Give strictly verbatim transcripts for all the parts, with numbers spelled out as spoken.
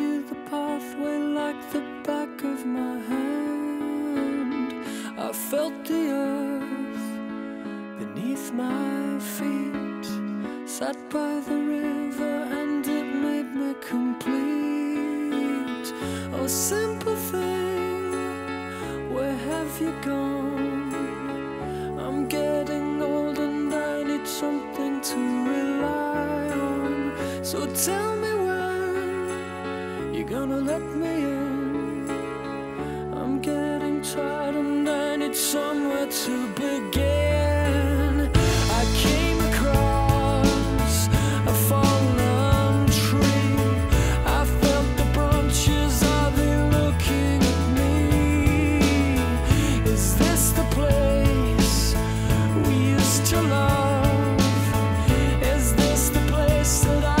you the pathway like the back of my hand. I felt the earth beneath my feet, sat by the river and it made me complete. Oh, simple thing, where have you gone? I'm getting old and I need something to rely on. So tell me, gonna let me in? I'm getting tired and I need somewhere to begin. I came across a fallen tree. I felt the branches, are they looking at me? Is this the place we used to love? Is this the place that I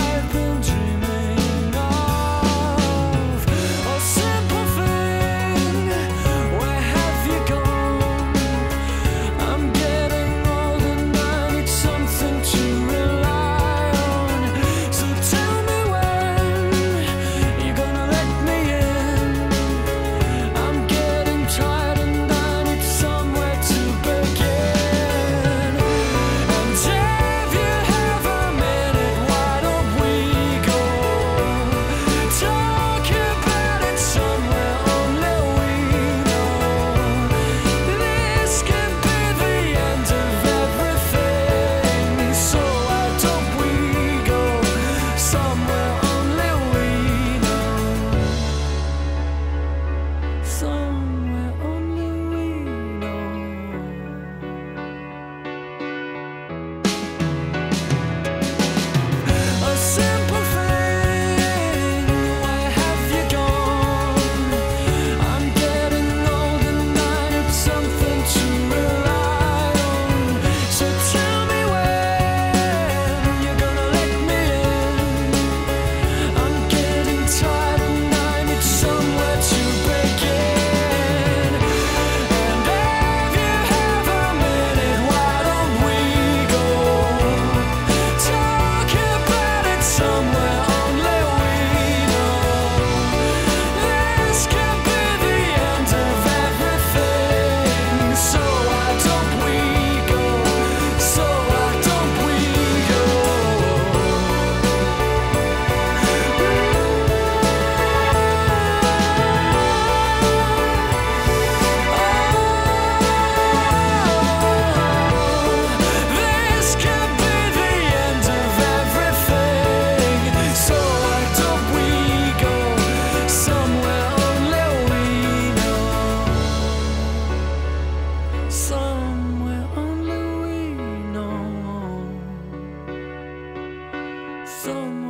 so